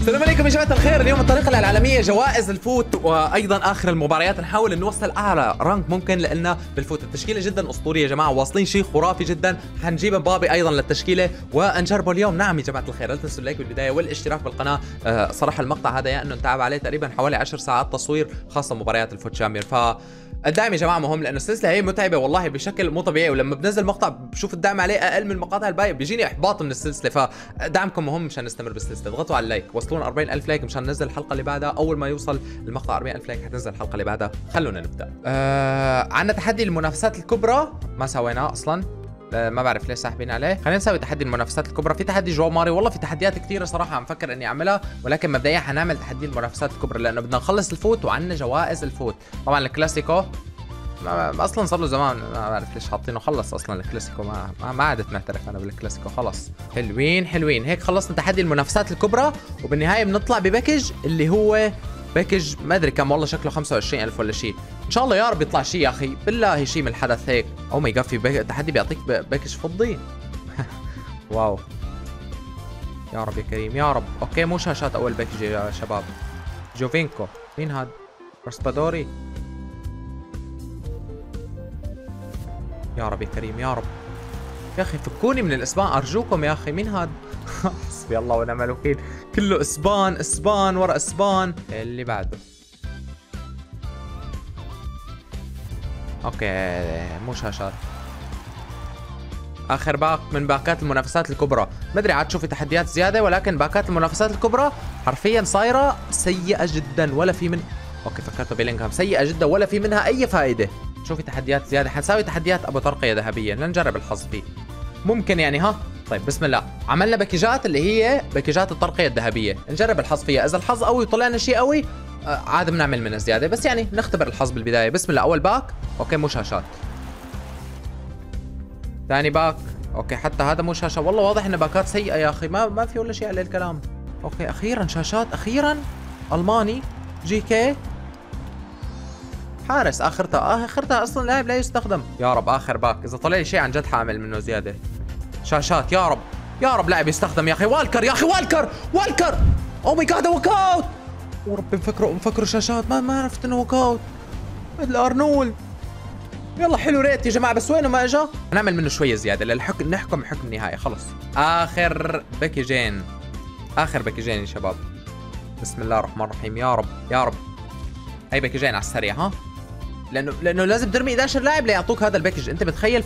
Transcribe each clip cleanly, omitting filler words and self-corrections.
السلام عليكم يا جماعة الخير. اليوم الطريقة العالمية جوائز الفوت وايضا اخر المباريات نحاول ان نوصل اعلى رانك ممكن لنا بالفوت. التشكيلة جدا اسطورية يا جماعة، واصلين شيء خرافي جدا. حنجيب مبابي ايضا للتشكيلة ونجربه اليوم. نعم يا جماعة الخير، لا تنسوا اللايك بالبداية والاشتراك بالقناة. صراحة المقطع هذا يا انه نتعب عليه تقريبا حوالي 10 ساعات تصوير، خاصة مباريات الفوت شامبيون، ف الدعم يا جماعه مهم لانه السلسله هي متعبه والله بشكل مو طبيعي، ولما بنزل مقطع بشوف الدعم عليه اقل من المقاطع الباقيه بيجيني احباط من السلسله، فدعمكم مهم مشان نستمر بالسلسله. اضغطوا على اللايك، وصلونا 40,000 لايك مشان ننزل الحلقه اللي بعدها. اول ما يوصل المقطع 40,000 لايك حتنزل الحلقه اللي بعدها. خلونا نبدا. عندنا تحدي المنافسات الكبرى ما سويناه اصلا، ما بعرف ليش ساحبين عليه. خلينا نسوي تحدي المنافسات الكبرى، في تحدي جواو ماري، والله في تحديات كثيره صراحه عم فكر اني اعملها، ولكن مبدئيا حنعمل تحدي المنافسات الكبرى لانه بدنا نخلص الفوت وعندنا جوائز الفوت. طبعا الكلاسيكو اصلا صار له زمان، ما بعرف ليش حاطينه، خلص اصلا الكلاسيكو ما عادت نعترف انا بالكلاسيكو، خلص. حلوين حلوين، هيك خلصنا تحدي المنافسات الكبرى، وبالنهايه بنطلع بباكج اللي هو باكج ما ادري كم، والله شكله 25,000 ولا شيء. ان شاء الله يا رب يطلع شيء يا اخي، بالله شيء من الحدث هيك. او ماي جاد، في تحدي بيعطيك باكج فضي. واو يا رب يا كريم يا رب. اوكي مو شاشات اول باكج يا شباب. جوفينكو مين هاد؟ راسبادوري يا رب يا كريم يا رب. يا اخي فكوني من الاسبان ارجوكم يا اخي، مين هاد؟ حسبي الله ونعم الوكيل، كله اسبان اسبان ورا اسبان. اللي بعده اوكي مو شاشات. اخر باق من باقات المنافسات الكبرى، ما ادري عاد شوفي تحديات زياده، ولكن باقات المنافسات الكبرى حرفيا صايره سيئه جدا، ولا في من اوكي فكرته بيلينغهام سيئه جدا ولا في منها اي فائده. شوفي تحديات زياده، حنساوي تحديات ابو ترقيه ذهبيه لنجرب الحظ فيه ممكن يعني. ها طيب بسم الله، عملنا باكيجات اللي هي باكيجات الترقيه الذهبيه، نجرب الحظ فيها، اذا الحظ قوي وطلعنا شيء قوي عاد بنعمل منها زياده، بس يعني نختبر الحظ بالبدايه. بسم الله اول باك، اوكي مو شاشات. ثاني باك، اوكي حتى هذا مو شاشه، والله واضح انه باكات سيئه يا اخي، ما في ولا شيء عليه الكلام. اوكي اخيرا شاشات، اخيرا الماني جي كي حارس، اخرتها اصلا لاعب لا يستخدم. يا رب اخر باك، اذا طلع لي شيء عن جد حاعمل منه زياده. شاشات يا رب يا رب، لاعب يستخدم يا اخي. والكر يا اخي، والكر او ماي جاد ووك اوت. وربي مفكروا شاشات، ما عرفت انه ووك اوت. مثل ارنولد. يلا حلو ريت يا جماعه، بس وينه ما اجى؟ هنعمل منه شويه زياده للحكم، نحكم حكم نهائي خلص. اخر باكيجين، اخر باكيجين يا شباب. بسم الله الرحمن الرحيم يا رب يا رب. اي باكيجين على السريع، ها؟ لانه لازم ترمي 11 لاعب ليعطوك هذا الباكج، انت بتخيل،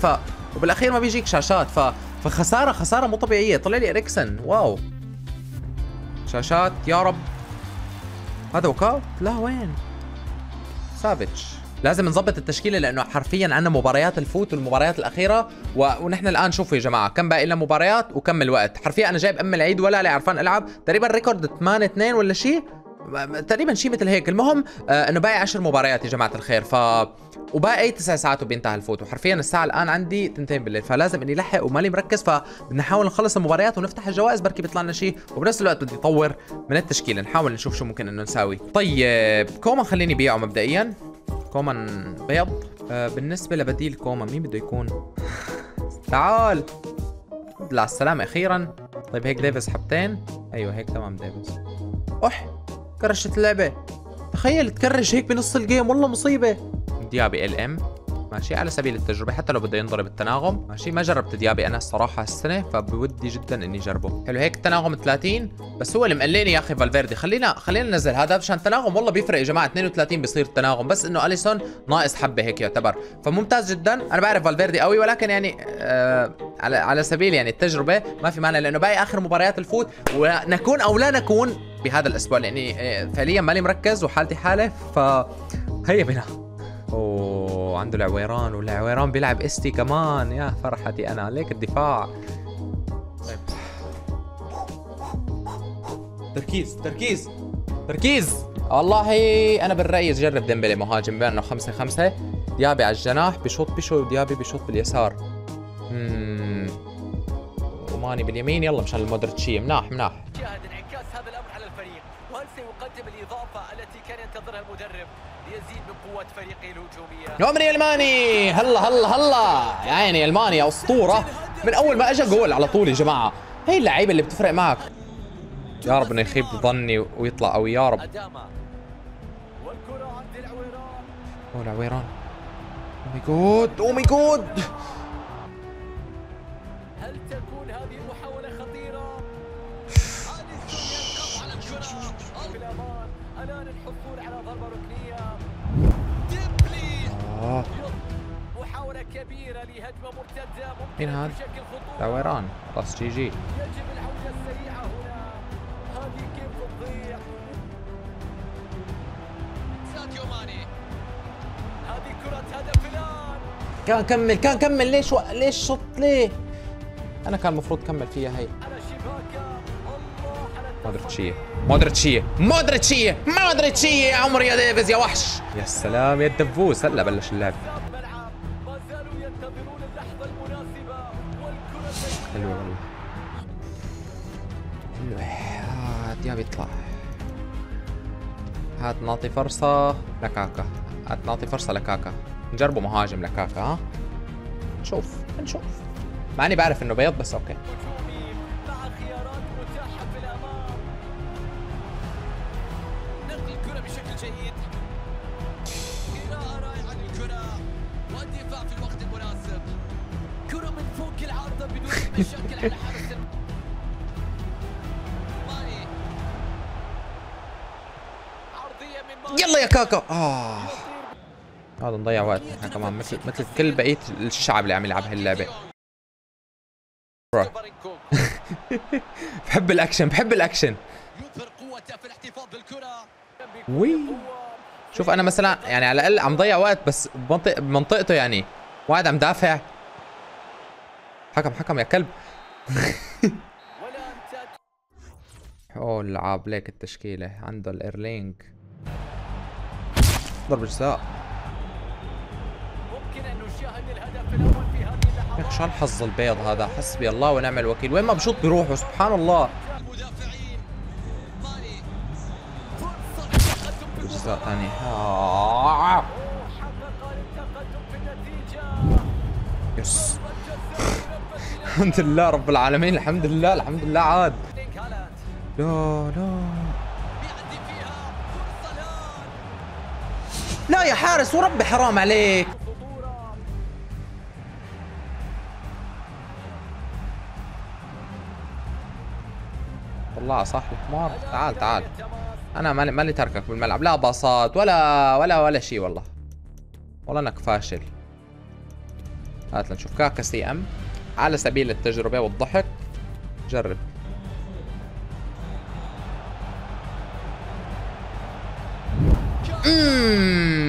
وبالاخير ما بيجيك شاشات، فخساره خساره مو طبيعيه. طلع لي اريكسن، واو. شاشات يا رب. هذا وكاو؟ لا وين؟ سافيتش. لازم نظبط التشكيله لانه حرفيا عندنا مباريات الفوت والمباريات الاخيره، ونحن الان شوفوا يا جماعه كم باقي لنا مباريات وكم الوقت. حرفيا انا جايب ام العيد ولا علي عرفان العب، تقريبا ريكورد 8-2 ولا شيء، تقريبا شيء مثل هيك. المهم انه باقي 10 مباريات يا جماعه الخير، وباقي 9 ساعات وبينتهي الفوت، وحرفيا الساعه الان عندي 2 بالليل، فلازم اني لحق ومالي مركز، فبدنا نحاول نخلص المباريات ونفتح الجوائز بركي بيطلع لنا شيء، وبنفس الوقت بدي اطور من التشكيله، نحاول نشوف شو ممكن انه نساوي. طيب كومان خليني بيعه مبدئيا، كومان بيض. بالنسبه لبديل كومان مين بده يكون؟ تعال على السلامه اخيرا. طيب هيك ديفيس حبتين، ايوه هيك تمام ديفيس. اح كرشت اللعبه، تخيل تكرش هيك بنص الجيم، والله مصيبه. ديابي ال ام ماشي على سبيل التجربه، حتى لو بده ينضرب التناغم ماشي. ما جربت ديابي انا الصراحه السنه، فبودي جدا اني اجربه. حلو هيك التناغم 30، بس هو اللي مقليني يا اخي فالفيردي. خلينا ننزل هذا مشان التناغم، والله بيفرق يا جماعه 32 بيصير التناغم، بس انه اليسون ناقص حبه هيك يعتبر، فممتاز جدا. انا بعرف فالفيردي قوي، ولكن يعني على سبيل يعني التجربه ما في معنى، لانه باقي اخر مباريات الفوت، ونكون او لا نكون بهذا الاسبوع، لاني فعليا مالي مركز وحالتي حاله، فهيا بنا. اوه عنده العويران، والعويران بيلعب استي كمان، يا فرحتي انا ليك الدفاع. طيب تركيز تركيز تركيز والله انا بالراي جرب ديمبلي مهاجم بينه 5-5، ديابي على الجناح بشوط بشو، ديابي بشوط باليسار. وماني باليمين. يلا مشان المودريتشي، مناح مناح. شاهد انعكاس هذا الامر على الفريق، وهل سيقدم الاضافه التي كان ينتظرها المدرب ليزيد من قوه فريقه الهجوميه؟ نومري الماني، هلا هلا هلا يا عيني. المانيا اسطوره، من اول ما اجى جول على طول يا جماعه. هي اللعيبه اللي بتفرق معك. يا رب انه يخيب ظني ويطلع، او يا رب. والكره العويران. او ماي جود، او ماي جود. هل تكون هذه محاولة خطيرة؟ أليسون ينقض على الجناح، أو بالأمان، الآن الحصول على ضربة ركنية. ديبلي محاولة كبيرة لهجمة مرتدة ممكن بشكل خطورة. دعويران، خلاص جي جي. يجب العودة السريعة هنا، هذه كيف تضيع. ساديو ماني، هذه كرة هدف الآن. كان كمل، كان كمل، ليش ليش شط ليه؟ أنا كان المفروض كمل فيها هي. مودريتشية مودريتشية مودريتشية مودريتشية يا عمر، يا ديفيز يا وحش، يا سلام يا الدبوس. هلا بلش اللعب. حلوة والله، حلوة. هات يا بيطلع، هات نعطي فرصة لكاكا، هات نعطي فرصة لكاكا، نجربه مهاجم لكاكا. ها نشوف نشوف، مع اني بعرف انه بيض بس اوكي. يلا يا كاكا. هذا نضيع وقت احنا كمان، مثل كل بقيه الشعب اللي عم يلعب هاللعبه. بحب الاكشن، بحب الاكشن. وي شوف انا مثلا يعني على الاقل عم ضيع وقت بس بمنطقته يعني، واحد عم دافع. حكم حكم يا كلب. اوه لعب ليك التشكيله، عنده الايرلينج ضرب جزاء. ممكن ان نشاهد الهدف الاول في هذه يا اخي. شلون حظ البيض هذا، حسبي الله ونعم الوكيل، وين ما بشوط بيروحوا سبحان الله. جزاء ثاني. يس الحمد لله رب العالمين، الحمد لله الحمد لله. عاد لا لا لا يا حارس وربي حرام عليك. والله صاحبي حمار، تعال تعال، انا مالي تركك بالملعب، لا باصات ولا ولا ولا شيء. والله والله انك فاشل. هات لنشوف كاكا سي ام على سبيل التجربه والضحك. جرب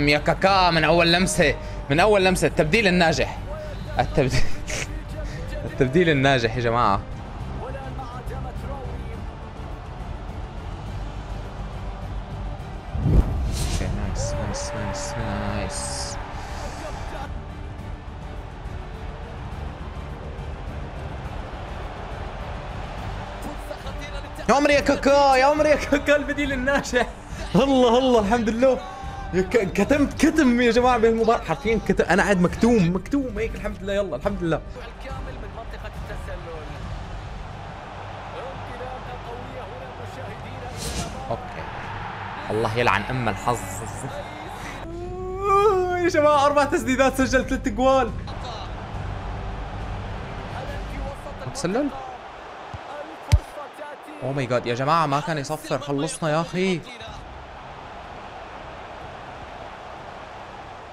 يا كاكا من اول لمسه، من اول لمسه. التبديل الناجح، التبديل التبديل الناجح يا جماعه. نايس نايس نايس. يا عمري يا كاكا، يا عمري يا كاكا، البديل الناجح. الله الله الحمد لله، كتمت كتم يا جماعه بهالمباراه حرفيا. انا قاعد مكتوم مكتوم هيك، الحمد لله. يلا الحمد لله. الكامل من منطقه التسلل. انطلاقه قويه هنا مشاهدينا. اوكي الله يلعن ام الحظ يا جماعه. 4 تسديدات، سجل 3 اجوال. تسلل. او ماي جاد يا جماعه، ما كان يصفر، خلصنا يا اخي.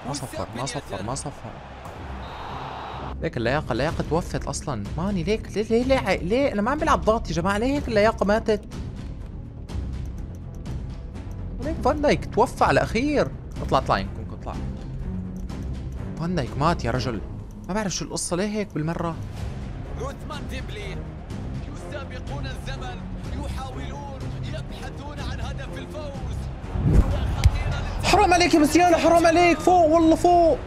ما صفر ما صفر ما صفر. ليك اللياقه، اللياقه توفت اصلا ماني. ليك ليه ليه ليه ليه انا ما عم بلعب ضغط يا جماعه؟ ليه هيك اللياقه ماتت؟ ليك فان دايك توفى على الاخير. اطلع اطلع يمكن اطلع. فان دايك مات يا رجل، ما بعرف شو القصه ليه هيك بالمره. عثمان ديبلي يسابقون الزمن، يحاولون يبحثون عن هدف الفوز. حرام عليك يا مزيانة، حرام عليك، فوق والله فوق.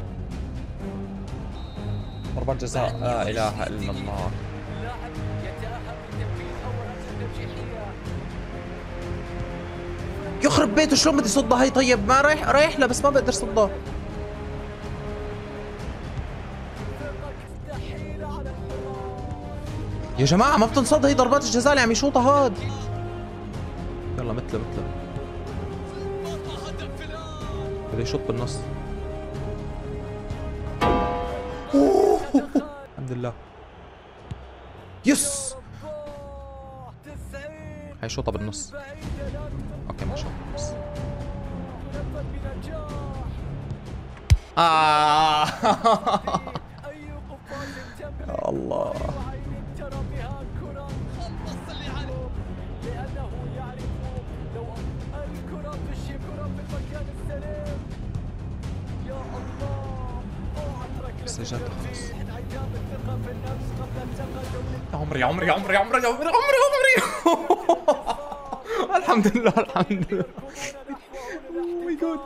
ضربة جزاء، لا اله الا الله. يخرب بيته شلون بدي صدها هي؟ طيب ما رايح له بس ما بقدر صدها. يا جماعة ما بتنصد هي ضربات الجزاء اللي عم يشوطها هاد. يلا مثله بده يشوط بالنص. الحمد لله. يس هي شوطة بالنص. اوكي ما شوطة بالنص. يا الله. سجلت خلاص. عمري الحمد لله الحمد لله. اوه ماي جاد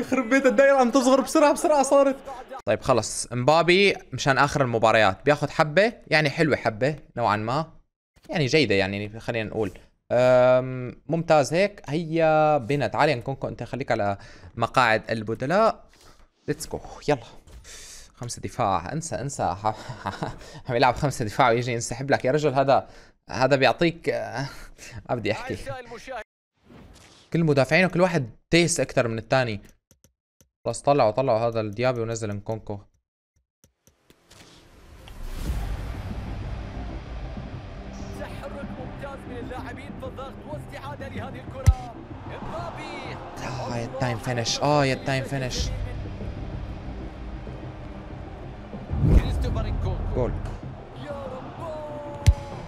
يخرب بيت الدائرة عم تصغر بسرعة بسرعة صارت. طيب خلص امبابي مشان آخر المباريات بياخذ حبة يعني حلوة، حبة نوعا ما يعني جيدة، يعني خلينا نقول ممتاز هيك. هيا بنا تعالي نكونكم انت خليك على مقاعد البدلاء. ليتس جو يلا. خمسة دفاع انسى عم يلعب خمسة دفاع ويجي ينسحب لك يا رجل. هذا بيعطيك ما بدي احكي. كل مدافعين وكل واحد تيس اكثر من الثاني. خلص طلعوا هذا الديابي ونزل نكونكو. تحرك ممتاز من اللاعبين بالضغط واستعاده لهذه الكره. امبابي يا التايم فينش، يا التايم فينش. جول.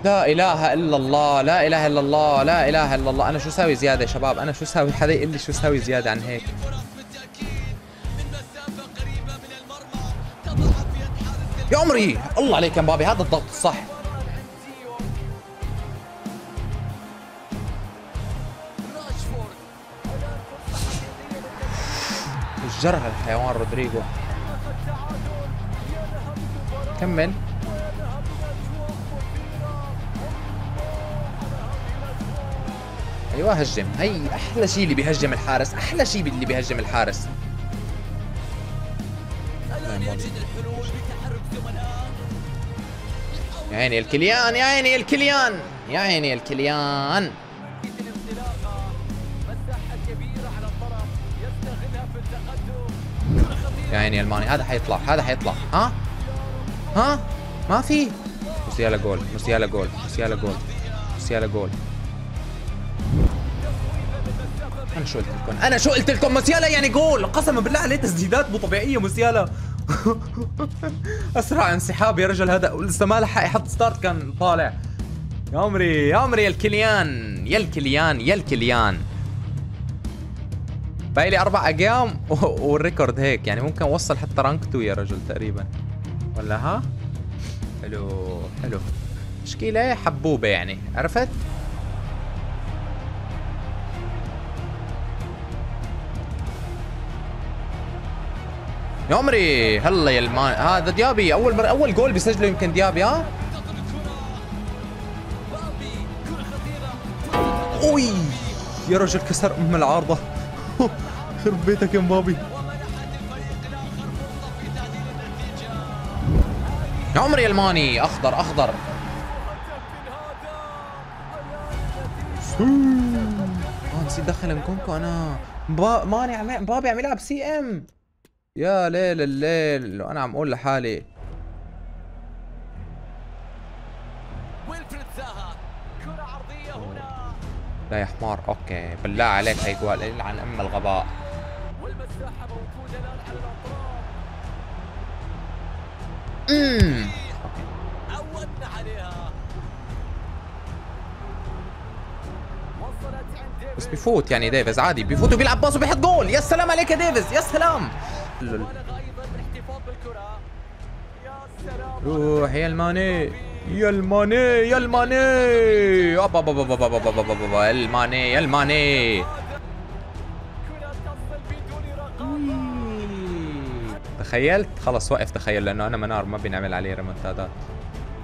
لا اله الا الله، لا اله الا الله، لا اله الا الله. انا شو ساوي زياده يا شباب؟ انا شو ساوي؟ حدا يقول لي شو ساوي زياده عن هيك؟ يا عمري الله عليك يا مبابي، هذا الضغط الصح. الجرح الحيوان رودريجو. كمل. ايوه هجم. هي احلى شيء اللي بيهجم الحارس، احلى شيء اللي بيهجم الحارس. يا عيني الكليان، يا عيني الكليان، يا عيني الكليان. يا عيني الماني، هذا حيطلع، هذا حيطلع. ها ما في. موسيالا جول، موسيالا جول، موسيالا جول، موسيالا جول. انا شو قلت لكم موسيالا يعني جول، قسما بالله عليه تسديدات مو طبيعيه موسيالا. اسرع انسحاب يا رجل، هذا لسه ما لحق يحط ستارت كان طالع. يا عمري يا الكليان، يا الكليان، يا الكليان. باقي لي 4 ايام والريكورد هيك، يعني ممكن اوصل حتى رانك 2 يا رجل تقريبا. ولا ها؟ حلو تشكيلة حبوبة يعني، عرفت؟ يا عمري هلا يا المان. هذا ديابي اول جول بيسجله يمكن ديابي. اوي يا رجل كسر ام العارضة. خرب بيتك يا مبابي. يا عمري الماني اخضر. نسيت دخل نكونكو انا. ماني مبابي عم يلعب سي ام. يا ليل الليل وانا عم اقول لحالي. لا يا حمار، اوكي بالله عليك هي جوال يلعن ام الغباء. عودنا عليها. بس بيفوت يعني ديفيز عادي، بيفوت وبيلعب باص وبيحط جول. يا سلام عليك يا ديفيز، يا سلام. روح يا الماني، يا الماني، يا الماني، الماني، الماني. تخيلت؟ خلص وقف تخيل، لانه انا منار ما بينعمل عليه ريمونتادات.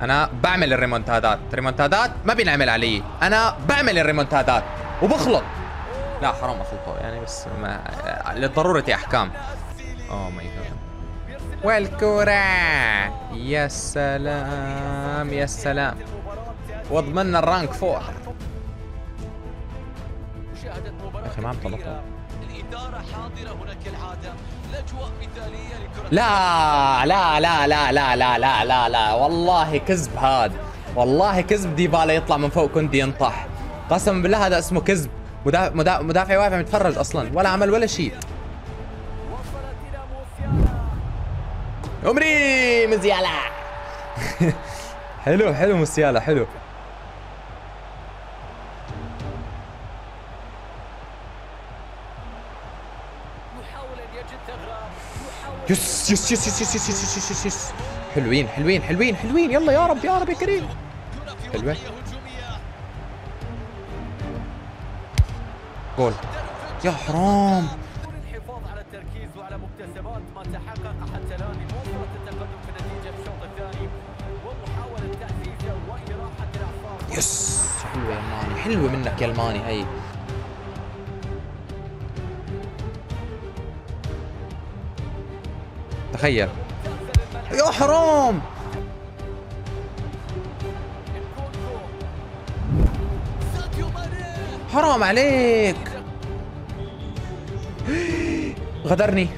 انا بعمل الريمونتادات، ريمونتادات ما بينعمل علي، انا بعمل الريمونتادات وبخلط. لا حرام اخلطه يعني، بس ما لضرورتي احكام. اوه ماي جاد. والكرة، يا سلام يا سلام، واضمننا الرانك فوق. يا اخي ما عم طلطها. لا لا لا لا لا لا لا لا لا، والله كذب هاد، والله كذب. ديبالا يطلع من فوق كوندي ينطح، قسم بالله هذا اسمه كذب. مدافع واقف عم يتفرج اصلا، ولا عمل ولا شيء. عمري مزيالا. حلو حلو مزيالا حلو. يس يس يس يس يس يس يس يس. حلوين حلوين حلوين حلوين، يلا يا رب يا رب يا كريم. حلوة. جول. يا حرام. يس حلوة يا الماني، حلوة منك يا الماني هي. تخيل يا حرام. حرام عليك. غدرني.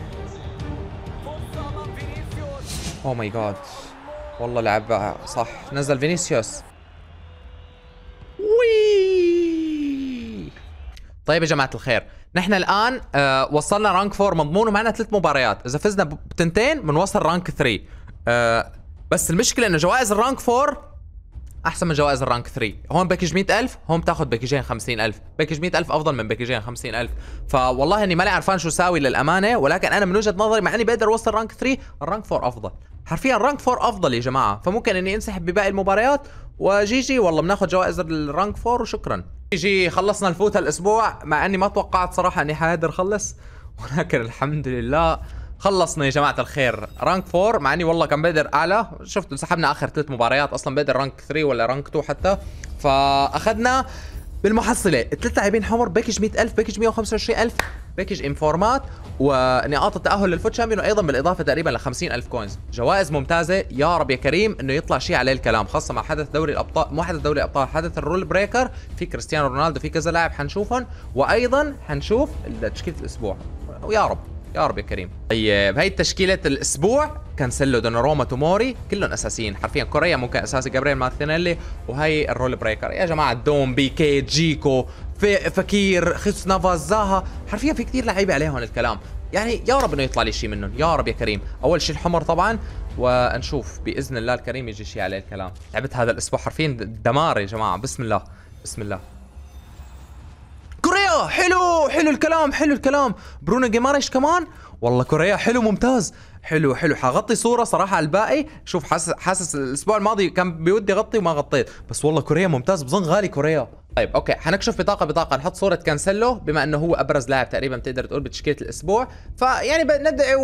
اوه ماي جاد، والله لعب صح. نزل فينيسيوس. وي. طيب يا جماعة الخير، نحن الآن وصلنا رانك 4 مضمون، ومعنا 3 مباريات، إذا فزنا بتنتين بنوصل رانك 3. بس المشكلة إنه جوائز الرانك 4 أحسن من جوائز الرانك 3، هون باكج 100,000، هون بتاخذ باكجين 50,000، باكج 100,000 أفضل من باكجين 50,000، فوالله إني ماني عرفان شو ساوي للأمانة، ولكن أنا من وجهة نظري مع إني بقدر أوصل رانك 3، الرانك 4 أفضل. حرفيا الرانك 4 أفضل يا جماعة، فممكن إني أنسحب بباقي المباريات وجيجي والله بناخذ جوائز الرانك 4 وشكرا. جيجي خلصنا الفوت هالاسبوع، مع اني ما توقعت صراحه اني حقدر اخلص، ولكن الحمد لله خلصنا يا جماعه الخير رانك 4، مع اني والله كان بقدر اعلى. شفتوا سحبنا اخر 3 مباريات، اصلا بقدر رانك 3 ولا رانك 2 حتى، فاخذنا بالمحصله 3 لاعبين حمر، باكج 100,000، باكج 125,000، باكج انفورمات، ونقاط التاهل للفوت تشامبيون، وايضا بالاضافه تقريبا ل 50,000 كوينز. جوائز ممتازه، يا رب يا كريم انه يطلع شيء عليه الكلام، خاصه مع حدث دوري الابطال، مو حدث دوري الابطال، حدث الرول بريكر، في كريستيانو رونالدو، في كذا لاعب حنشوفهم، وايضا حنشوف تشكيله الاسبوع، ويا رب يا رب يا كريم. طيب هي تشكيله الاسبوع، كانسيلو، دوناروما، توموري، كلهم اساسيين حرفيا. كوريا ممكن اساسي، جابرييل مارتينيلي، وهي الرول بريكر يا جماعه، دوم، بيكي، جيكو، فكير، خيس نافاز، زاها، حرفيا في كثير لعيبه عليهم الكلام، يعني يا رب انه يطلع لي شيء منهم، يا رب يا كريم. اول شيء الحمر طبعا، ونشوف باذن الله الكريم يجي شيء عليه الكلام. لعبت هذا الاسبوع حرفيا دمار يا جماعه، بسم الله بسم الله. كوريا حلو حلو الكلام حلو الكلام، برونو جيماريش كمان، والله كوريا حلو ممتاز حلو حلو. حغطي صورة صراحة على الباقي، شوف حاسس الأسبوع الماضي كان بودي غطي وما غطيت، بس والله كوريا ممتاز، بظن غالي كوريا. طيب اوكي، حنكشف بطاقة نحط صورة كانسيلو بما انه هو أبرز لاعب تقريبا بتقدر تقول بتشكيلة الأسبوع، فيعني ندعي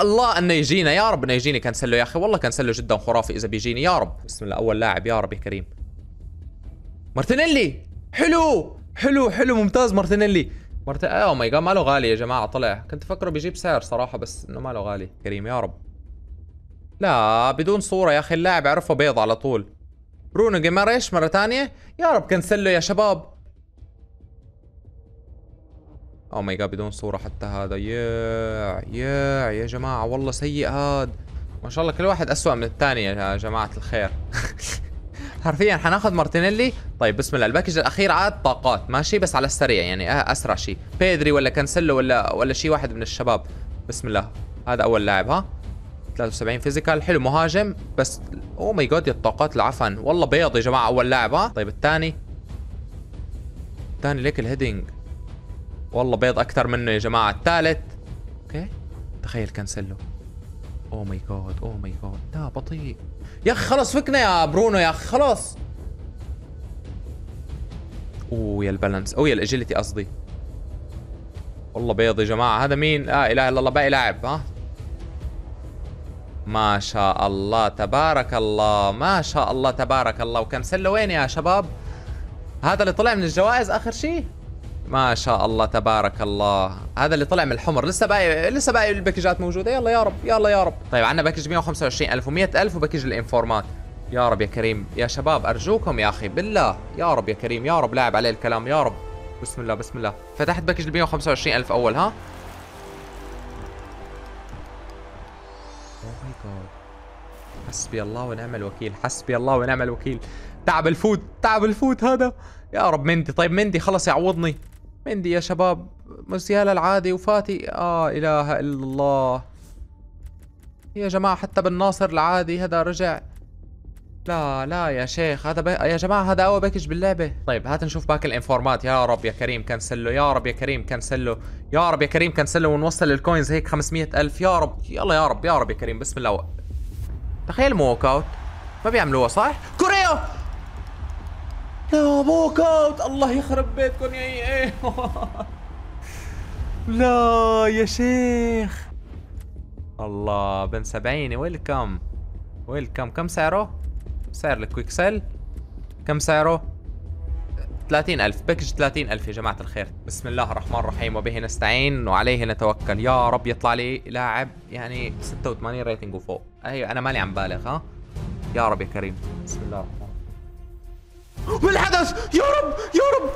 الله انه يجينا، يا رب انه يجيني كانسيلو يا أخي، والله كانسيلو جدا خرافي إذا بيجيني يا رب. بسم الله، أول لاعب يا رب يا كريم. مارتينيلي حلو حلو حلو ممتاز، مارتينيلي اوه ماي جاد، ماله غالي يا جماعه، طلع كنت فكره بيجيب سعر صراحه، بس انه ماله غالي كريم يا رب. لا بدون صوره يا اخي، اللاعب عرفه بيض على طول. برونو جيماريش مره ثانيه، يا رب كنسله يا شباب. اوه ماي جاد بدون صوره حتى هذا، يا يا جماعه والله سيء هاد، ما شاء الله كل واحد اسوء من الثاني يا جماعه الخير. حرفيا حناخذ مارتينيلي. طيب بسم الله، الباكج الاخير عاد طاقات، ماشي بس على السريع يعني اسرع شيء، بيدري ولا كانسيلو ولا شيء واحد من الشباب. بسم الله، هذا اول لاعب، ها 73 فيزيكال حلو، مهاجم بس او ماي جاد يا الطاقات العفن، والله بيض يا جماعه اول لاعب، ها. طيب الثاني ليك الهيدنج، والله بيض اكثر منه يا جماعه. الثالث اوكي، تخيل كانسيلو، او ماي جاد او ماي جاد، لا بطيء يا اخي، خلص فكنا يا برونو يا اخي خلص. اوه يا البالانس، اوه يا الاجيلتي قصدي، والله بيض يا جماعه. هذا مين؟ لا اله الا الله، باقي لاعب، ها ما شاء الله تبارك الله، ما شاء الله تبارك الله. وكانسيلو وين يا شباب؟ هذا اللي طلع من الجوائز اخر شيء؟ ما شاء الله تبارك الله، هذا اللي طلع من الحمر. لسه باقي الباكجات موجوده. يلا يا رب يلا يا رب. طيب عندنا باكج 125,000 و100,000 وباكج الانفورمات. يا رب يا كريم يا شباب، ارجوكم يا اخي بالله، يا رب يا كريم يا رب، لاعب عليه الكلام يا رب. بسم الله بسم الله. فتحت باكج 125,000 اول. ها حسبي الله ونعم الوكيل، حسبي الله ونعم الوكيل. تعب الفوت، تعب الفوت هذا يا رب. مندي، طيب مندي خلص يعوضني مندي يا شباب. موسيالا العادي وفاتي. اله الا الله يا جماعة. حتى بالناصر العادي هذا رجع. لا لا يا شيخ، هذا يا جماعة هذا أول باكج باللعبة. طيب هات نشوف باقي الانفورمات. يا رب يا كريم كانسلو، يا رب يا كريم كانسلو، يا رب يا كريم كانسلو، ونوصل الكوينز هيك 500,000 يا رب. يلا يا رب يا رب يا كريم بسم الله. تخيل موك اوت ما بيعملوها صح؟ كوريا لا موك اوت. الله يخرب بيتكم يا ايه. لا يا شيخ الله. بن 70 ويلكم ويلكم. كم سعره؟ سعر الكويك سيل كم سعره؟ 30,000 باكج 30,000 يا جماعة الخير. بسم الله الرحمن الرحيم وبه نستعين وعليه نتوكل. يا رب يطلع لي لاعب يعني 86 ريتنج وفوق. ايوه انا مالي عم بالغ. ها يا رب يا كريم بسم الله الرحمن الرحيم. والحدث يا رب يا رب.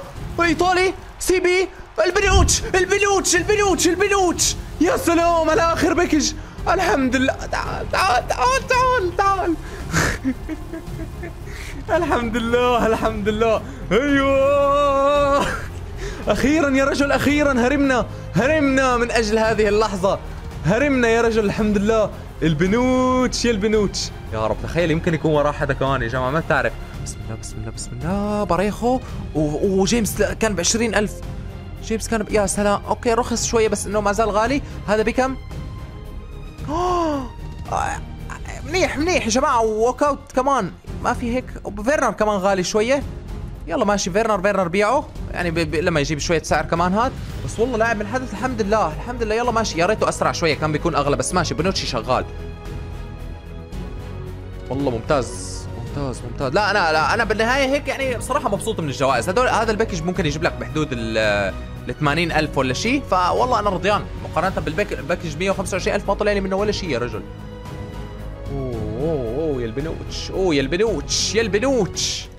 ايطالي سي بي البنوتش البنوتش البنوتش البنوتش. يا سلام على اخر باكج. الحمد لله. تعال تعال تعال تعال, تعال. الحمد لله الحمد لله. ايوه اخيرا يا رجل، اخيرا هرمنا هرمنا من اجل هذه اللحظه. هرمنا يا رجل الحمد لله. البنوتش يا البنوتش يا رب. تخيل يمكن يكون وراه حدا كمان يا جماعه ما بتعرف. بسم الله بسم الله بسم الله. باريخو وجيمس كان ب 20,000. جيمس كان يا سلام. اوكي رخص شويه بس انه ما زال غالي. هذا بكم؟ منيح منيح يا جماعه. ووك اوت كمان ما في هيك. وفيرنر كمان غالي شويه. يلا ماشي فيرنر، فيرنر بيعه يعني لما يجيب شويه سعر كمان هاد. بس والله لاعب من الحدث الحمد لله الحمد لله. يلا ماشي. يا ريته اسرع شويه كان بيكون اغلى بس ماشي. بنوتشي شغال والله ممتاز ممتاز ممتاز. لا انا لا انا بالنهايه هيك يعني بصراحه مبسوط من الجوائز هدول. هذا الباكج ممكن يجيب لك بحدود ال 80,000 ولا شيء. فوالله انا رضيان مقارنه بالباكج 125,000 ما طلع لي منه ولا شيء يا رجل. اوه اوه يا البنوتش، اوه يا البنوتش يا البنوتش.